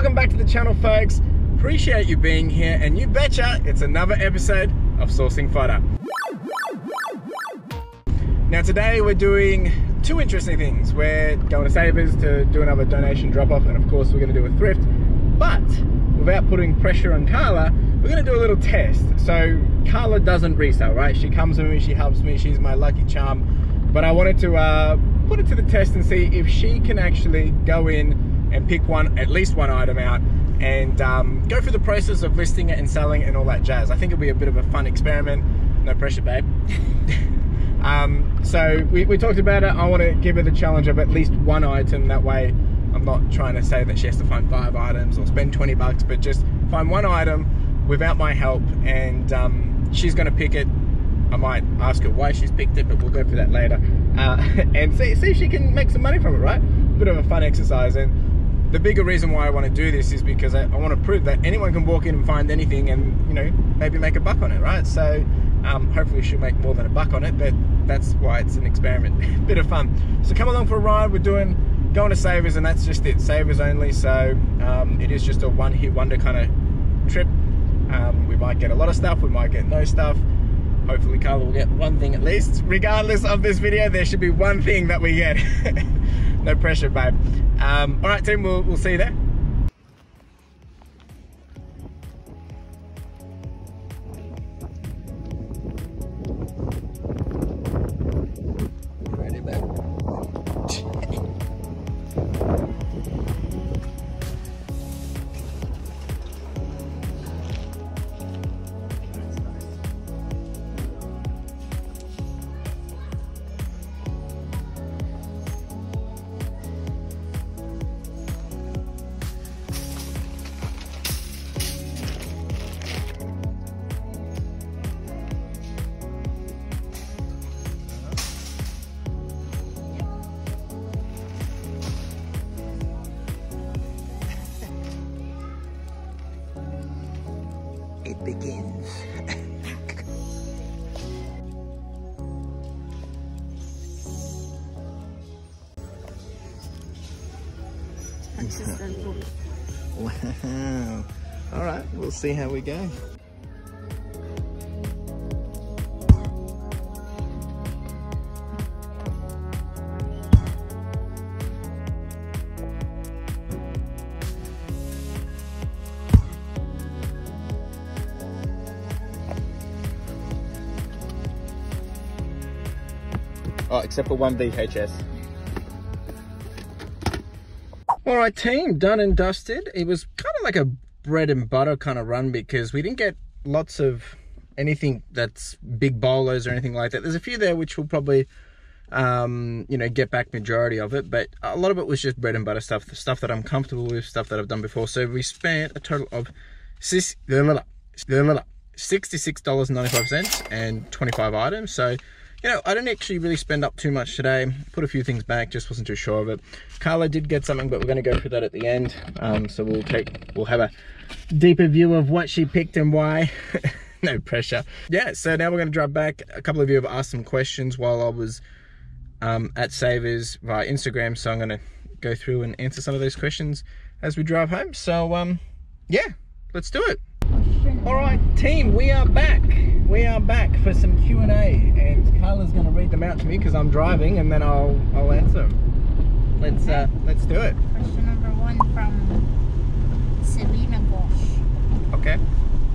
Welcome back to the channel, folks. Appreciate you being here, and you betcha it's another episode of Sourcing Fodder. Now today we're doing two interesting things. We're going to Savers to do another donation drop-off, and of course we're going to do a thrift, but without putting pressure on Carla, we're going to do a little test. So Carla doesn't resell, right? She comes with me, she helps me, she's my lucky charm, but I wanted to put it to the test and see if she can actually go in and pick one, at least one item out, and go through the process of listing it and selling it and all that jazz. I think it'll be a bit of a fun experiment. No pressure, babe. So we talked about it. I want to give her the challenge of at least one item. That way I'm not trying to say that she has to find 5 items or spend 20 bucks, but just find one item without my help, and she's going to pick it. I might ask her why she's picked it, but we'll go through that later, and see if she can make some money from it, right? Bit of a fun exercise. And the bigger reason why I want to do this is because I want to prove that anyone can walk in and find anything and, you know, maybe make a buck on it, right? So hopefully she'll make more than a buck on it, but that's why it's an experiment. Bit of fun. So come along for a ride. We're going to Savers, and that's just it. Savers only. So it is just a one-hit wonder kind of trip. We might get a lot of stuff. We might get no stuff. Hopefully Carla will get one thing at least. Regardless of this video, there should be one thing that we get. No pressure, babe. All right, team, we'll see you there. Ready, babe? It begins. Wow. All right, we'll see how we go. Oh, except for one VHS. All right, team, done and dusted. It was kind of like a bread and butter kind of run because we didn't get lots of anything that's big bolos or anything like that. There's a few there which will probably, you know, get back majority of it, but a lot of it was just bread and butter stuff, the stuff that I'm comfortable with, stuff that I've done before. So we spent a total of $66.95 and 25 items. So, you know, I didn't actually really spend up too much today. Put a few things back, just wasn't too sure of it. Carla did get something, but we're going to go through that at the end. So we'll have a deeper view of what she picked and why. No pressure. Yeah, so now we're going to drive back. A couple of you have asked some questions while I was at Savers via Instagram, so I'm going to go through and answer some of those questions as we drive home. So, yeah, let's do it. All right, team, we are back. We are back for some Q&A, and Carla's going to read them out to me because I'm driving, and then I'll answer them. Let's do it. Question number 1 from Selena Gosh. Okay.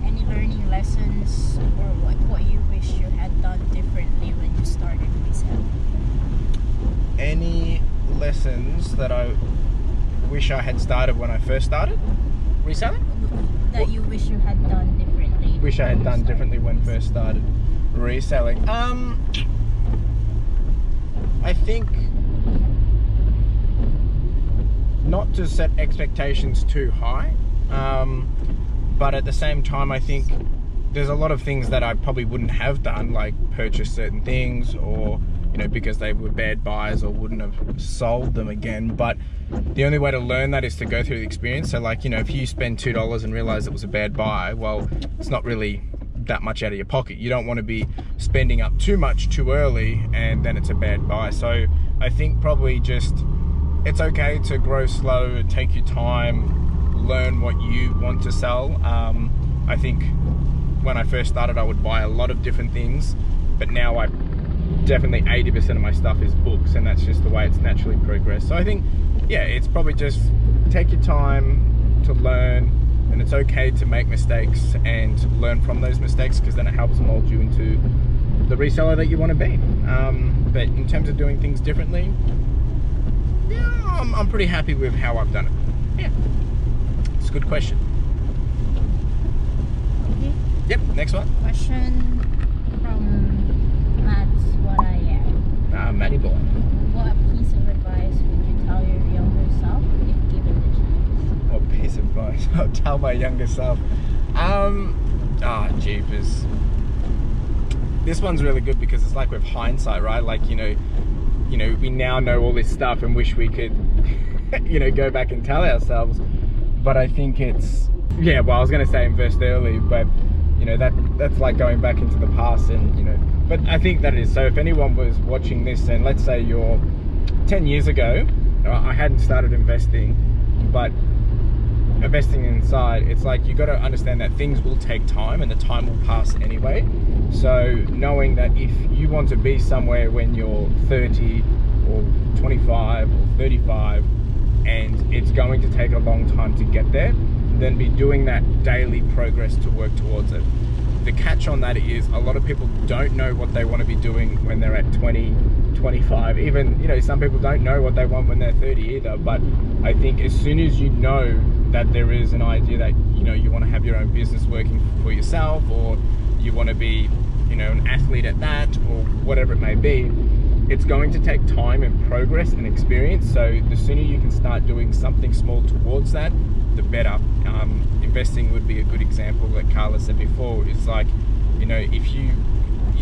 Any learning lessons or what you wish you had done differently when you started resale? Any lessons that I wish I had started when I first started reselling? That you wish you had done differently. Wish I had done differently when first started reselling. I think not to set expectations too high, but at the same time, I think there's a lot of things that I probably wouldn't have done, like purchase certain things, or, you know, because they were bad buys or wouldn't have sold them again. But the only way to learn that is to go through the experience. So, like, you know, if you spend $2 and realize it was a bad buy, well, it's not really that much out of your pocket. You don't want to be spending up too much too early and then it's a bad buy. So I think probably just, it's okay to grow slow and take your time, learn what you want to sell. I think when I first started, I would buy a lot of different things, but now I definitely 80% of my stuff is books, and that's just the way it's naturally progressed. So I think, yeah, it's probably just take your time to learn, and it's okay to make mistakes and learn from those mistakes, because then it helps mold you into the reseller that you want to be. But in terms of doing things differently, yeah, I'm pretty happy with how I've done it. Yeah, it's a good question. Okay. Yep, next one. Question from Matt Swadaya. Ah, Matty boy. What piece of advice would you tell your younger self if given the chance? What piece of advice I'll tell my younger self? Jeepers. This one's really good because it's like with hindsight, right? Like, you know, we now know all this stuff and wish we could, you know, go back and tell ourselves. But I think it's, yeah, well, I was going to say invest early, but, you know, that's like going back into the past and, you know, but I think that it is. So if anyone was watching this and let's say you're 10 years ago, I hadn't started investing, but investing inside, it's like you got to understand that things will take time and the time will pass anyway. So knowing that if you want to be somewhere when you're 30 or 25 or 35 and it's going to take a long time to get there, then be doing that daily progress to work towards it. The catch on that is a lot of people don't know what they want to be doing when they're at 20, 25, even, you know, some people don't know what they want when they're 30 either. But I think as soon as you know that there is an idea that, you know, you want to have your own business working for yourself, or you want to be, you know, an athlete at that, or whatever it may be, it's going to take time and progress and experience. So the sooner you can start doing something small towards that, the better. Investing would be a good example, like Carla said before. It's like, you know, if you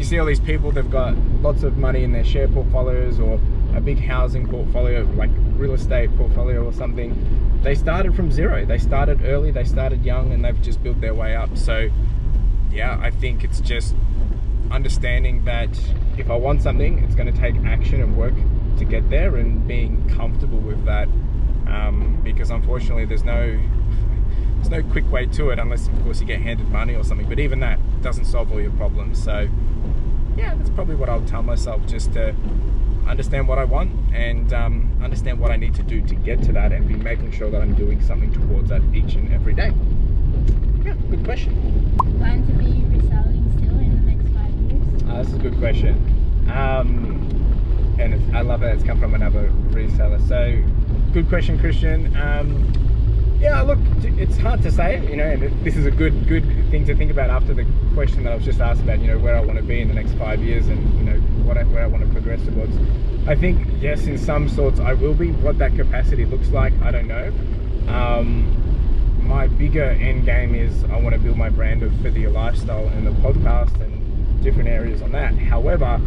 see all these people, they've got lots of money in their share portfolios or a big housing portfolio, like real estate portfolio or something. They started from zero. They started early, they started young, and they've just built their way up. So yeah, I think it's just understanding that if I want something, it's going to take action and work to get there, and being comfortable with that, because unfortunately there's no quick way to it, unless of course you get handed money or something, but even that doesn't solve all your problems. So yeah, that's probably what I'll tell myself, just to understand what I want and understand what I need to do to get to that, and be making sure that I'm doing something towards that each and every day. Yeah, good question. Plan to be reselling still in the next 5 years? This is a good question. And I love that it's come from another reseller. So good question, Christian. Yeah, look, it's hard to say, you know, and this is a good thing to think about after the question that I was just asked about, you know, where I want to be in the next 5 years, and, you know, where I want to progress towards. I think, yes, in some sorts I will be. What that capacity looks like, I don't know. My bigger end game is I want to build my brand of Further Your Lifestyle and the podcast and different areas on that. However,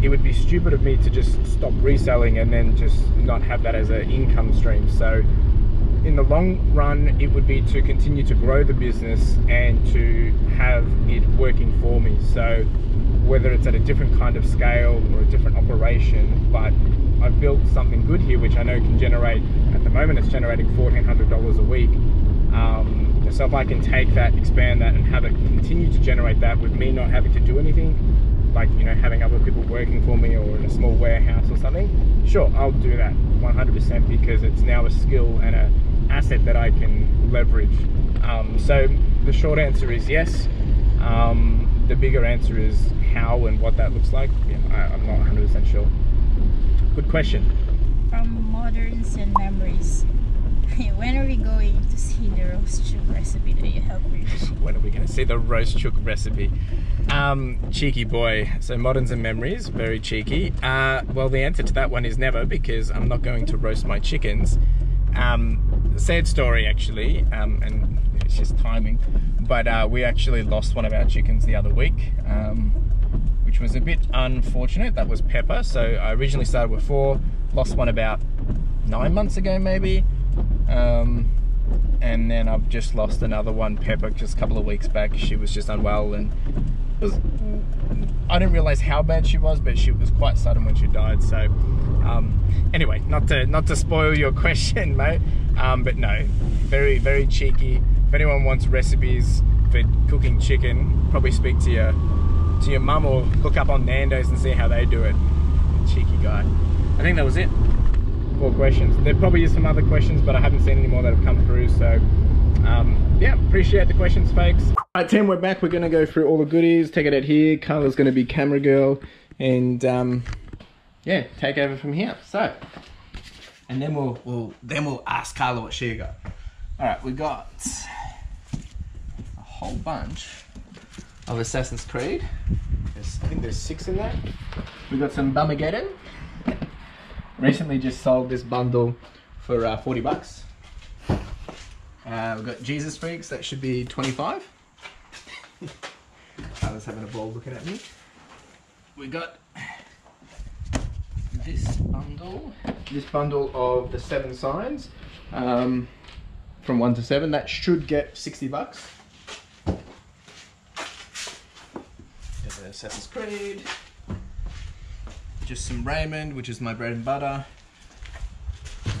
it would be stupid of me to just stop reselling and then just not have that as an income stream. So in the long run, it would be to continue to grow the business and to have it working for me. So whether it's at a different kind of scale or a different operation, but I've built something good here, which I know can generate, at the moment it's generating $1,400 a week. So if I can take that, expand that, and have it continue to generate that with me not having to do anything, like, you know, having other people working for me or in a small warehouse or something, sure, I'll do that 100%, because it's now a skill and a asset that I can leverage. So the short answer is yes. The bigger answer is how and what that looks like. Yeah, I'm not 100% sure. Good question. From Moderns and Memories. When are we going to see the roast chook recipe that you helped me? When are we going to see the roast chook recipe? Cheeky boy. So Moderns and Memories, very cheeky. Well, the answer to that one is never, because I'm not going to roast my chickens. Sad story actually, and it's just timing, but we actually lost one of our chickens the other week, which was a bit unfortunate. That was Pepper. So I originally started with 4, lost one about 9 months ago maybe, and then I've just lost another one, Pepper, just a couple of weeks back. She was just unwell, and it was, I didn't realize how bad she was, but she was quite sudden when she died. So anyway, not to spoil your question, mate, But no, very, very cheeky. If anyone wants recipes for cooking chicken, probably speak to your mum or look up on Nando's and see how they do it. Cheeky guy. I think that was it. 4 questions. There probably is some other questions, but I haven't seen any more that have come through, so yeah, appreciate the questions, folks. Alright team, we're back. We're going to go through all the goodies, take it out here. Carla's going to be camera girl, and yeah, take over from here. So, and then we'll ask Carla what she got. Alright, we got a whole bunch of Assassin's Creed. I think there's 6 in there. We got some Bumageddon. Recently just sold this bundle for 40 bucks. We've got Jesus Freaks, that should be 25. I was having a ball looking at me. We got this bundle of the 7 signs, from 1 to 7. That should get 60 bucks. There's an Assassin's Creed. Just some Raymond, which is my bread and butter.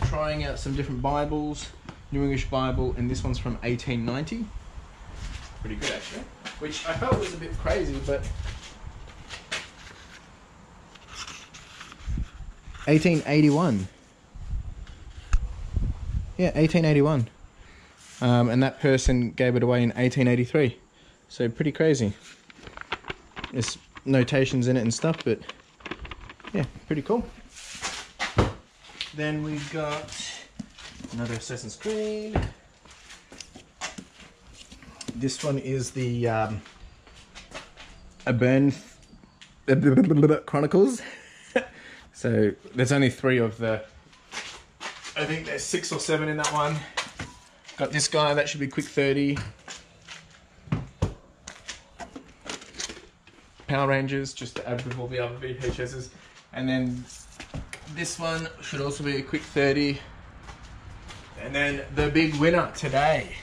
Trying out some different Bibles. New English Bible, and this one's from 1890. Pretty good actually. Which I felt was a bit crazy, but 1881. Yeah, 1881. And that person gave it away in 1883. So pretty crazy. There's notations in it and stuff, but yeah, pretty cool. Then we got another Assassin's Creed. This one is the Chronicles. So there's only 3 of the, I think there's 6 or 7 in that one. Got this guy, that should be quick 30. Power Rangers, just to add with all the other VHSs. And then this one should also be a quick 30. And then the big winner today.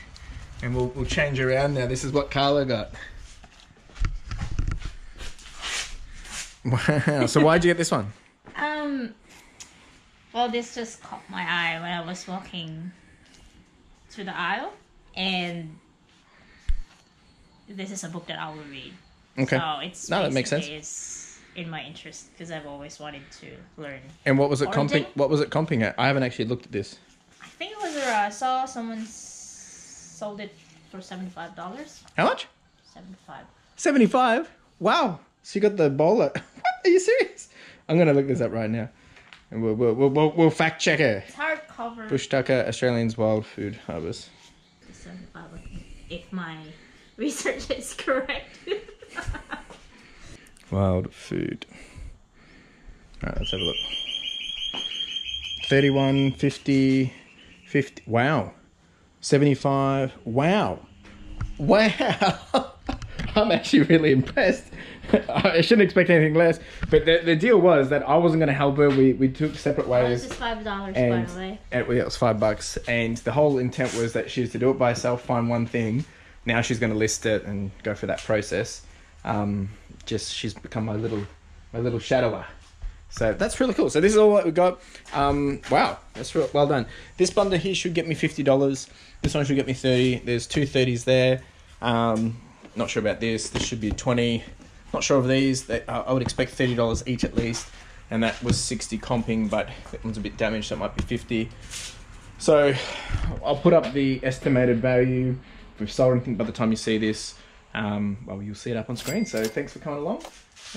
And we'll change around now. This is what Carla got. Wow. So why'd you get this one? Well, this just caught my eye when I was walking through the aisle, and this is a book that I will read. Okay. So it's that makes sense. It's in my interest because I've always wanted to learn. And what was it comping? What was it comping at? I haven't actually looked at this. I think it was I saw someone sold it for $75. How much? 75. 75. Wow. So you got the bowler. Are you serious? I'm gonna look this up right now. And we'll fact check it. It's hardcover. Bush Tucker, Australians' Wild Food Harvest. If my research is correct. Wild food. Alright, let's have a look. 31, 50, 50. Wow. 75. Wow. Wow. I'm actually really impressed. I shouldn't expect anything less, but the deal was that I wasn't going to help her. We took separate ways. It was just $5, and, by the way. It was $5, and the whole intent was that she was to do it by herself, find one thing. Now she's going to list it and go through that process. Just she's become my little shadower. So that's really cool. So this is all that we got. Wow, that's real, well done. This bundle here should get me $50. This one should get me 30. There's two 30s there. Not sure about this. This should be 20. Not sure of these. I would expect $30 each at least, and that was 60 comping, but that one's a bit damaged, so it might be 50. So I'll put up the estimated value. If we've sold anything by the time you see this, well, you'll see it up on screen. So thanks for coming along,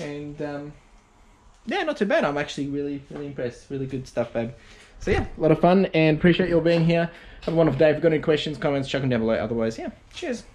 and yeah, not too bad. I'm actually really, really impressed. Really good stuff, babe. So yeah, a lot of fun, and appreciate you all being here. Have a wonderful day. If you've got any questions, comments, chuck them down below. Otherwise, yeah, cheers.